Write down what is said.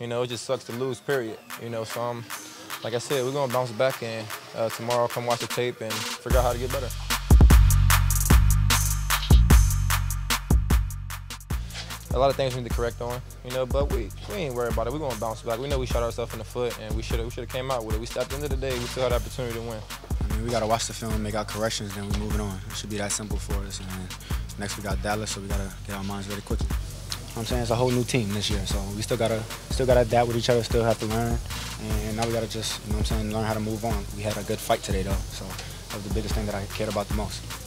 You know, it just sucks to lose, period. You know, so like I said, we're going to bounce back and tomorrow I'll come watch the tape and figure out how to get better. A lot of things we need to correct on, you know, but we ain't worried about it. We're going to bounce back. We know we shot ourselves in the foot and we should have came out with it. At the end of the day, we still had the opportunity to win. I mean, we got to watch the film, make our corrections, then we're moving on. It should be that simple for us. And next we got Dallas, so we got to get our minds ready quickly. I'm saying it's a whole new team this year, so we still gotta adapt with each other, still have to learn, and now we gotta just, you know what I'm saying, learn how to move on. We had a good fight today though, so that was the biggest thing that I cared about the most.